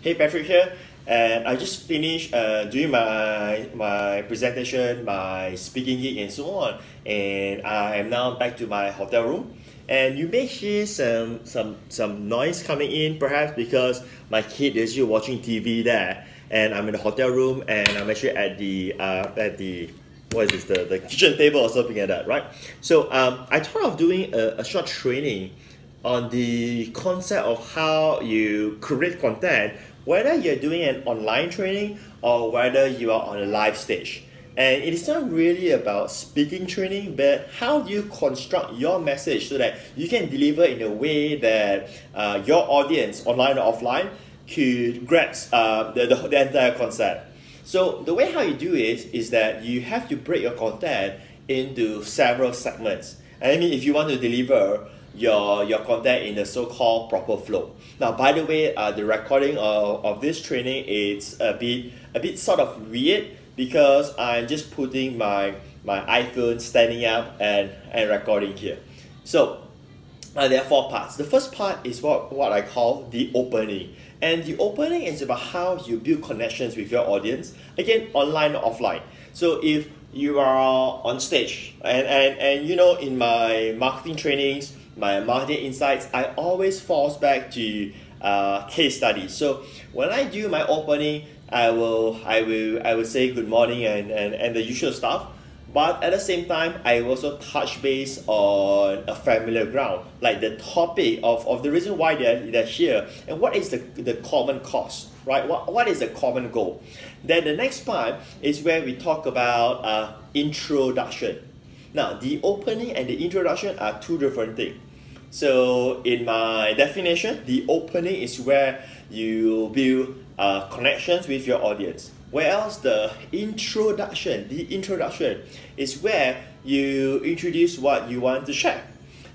Hey, Patric here, and I just finished doing my presentation, my speaking gig and so on, and I am now back to my hotel room. And you may hear some noise coming in, perhaps because my kid is actually watching TV there, and I'm in the hotel room, and I'm actually at the the kitchen table or something like that, right? So I thought of doing a short training on the concept of how you create content, whether you're doing an online training or whether you are on a live stage. And it is not really about speaking training, but how do you construct your message so that you can deliver in a way that your audience, online or offline, could grasp the entire concept. So the way how you do it is that you have to break your content into several segments. And I mean, if you want to deliver your content in the so-called proper flow. Now, by the way, the recording of this training is a bit sort of weird because I'm just putting my iPhone standing up and recording here. So there are four parts. The first part is what I call the opening. And the opening is about how you build connections with your audience, again, online or offline. So if you are on stage, and you know, in my marketing trainings, my marketing insights, I always falls back to case studies. So when I do my opening, I will say good morning and the usual stuff. But at the same time, I also touch base on a familiar ground, like the topic of the reason why they're here and what is the common cause, right? What is the common goal? Then the next part is where we talk about introduction. Now, the opening and the introduction are two different things. So in my definition, the opening is where you build connections with your audience. Whereas the introduction is where you introduce what you want to share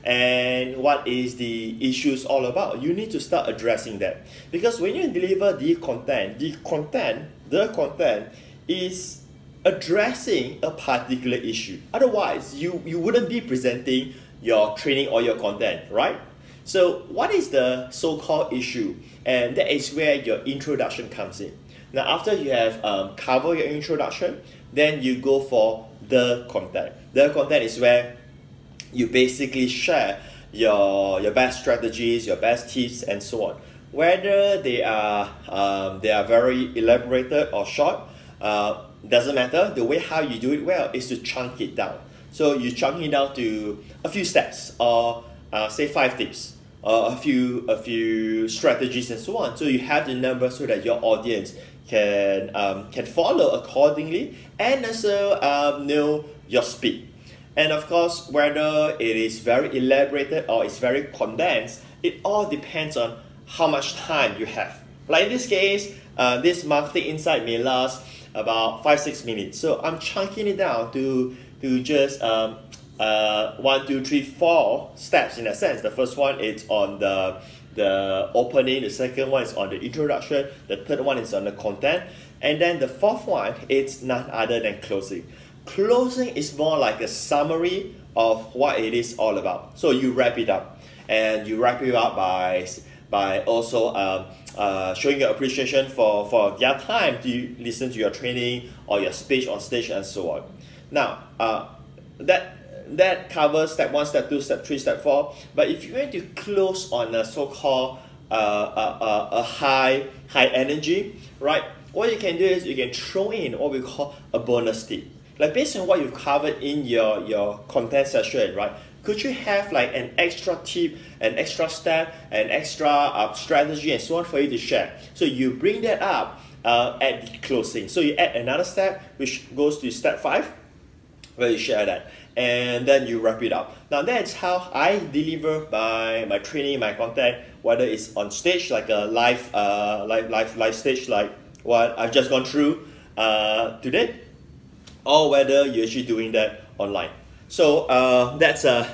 and what is the issues all about. You need to start addressing that. Because when you deliver the content is addressing a particular issue. Otherwise, you wouldn't be presenting your training or your content, right? So what is the so-called issue? And that is where your introduction comes in. Now, after you have covered your introduction, then you go for the content. The content is where you basically share your best strategies, your best tips, and so on. Whether they are very elaborated or short, doesn't matter. The way how you do it well is to chunk it down. So you chunk it down to a few steps, or say 5 tips, a few strategies and so on. So you have the number so that your audience can follow accordingly and also know your speed. And of course, whether it is very elaborated or it's very condensed, it all depends on how much time you have. Like in this case, this marketing insight may last about 5-6 minutes. So I'm chunking it down to just 1, 2, 3, 4 steps in a sense. The first one is on the opening, the second one is on the introduction, the third one is on the content, and then the fourth one is none other than closing. Closing is more like a summary of what it is all about. So you wrap it up, and you wrap it up by also showing your appreciation for their time to listen to your training or your speech on stage and so on. Now, that covers step 1, step 2, step 3, step 4. But if you want to close on a so-called a high energy, right? What you can do is you can throw in what we call a bonus tip. Like based on what you've covered in your content session, right? Could you have like an extra tip, an extra step, an extra strategy and so on for you to share? So you bring that up at the closing. So you add another step, which goes to step 5, where you share that. And then you wrap it up. Now that's how I deliver my training, my content, whether it's on stage, like a live stage, like what I've just gone through today, or whether you're actually doing that online. So that's a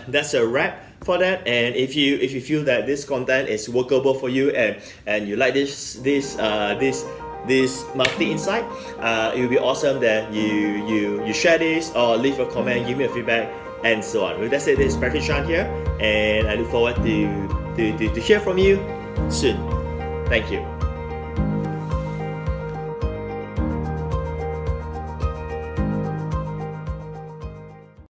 wrap for that. And if you feel that this content is workable for you and you like this marketing insight, it would be awesome that you share this or leave a comment, give me a feedback, and so on. With that said, this is Patric Chan here, and I look forward to hear from you soon. Thank you.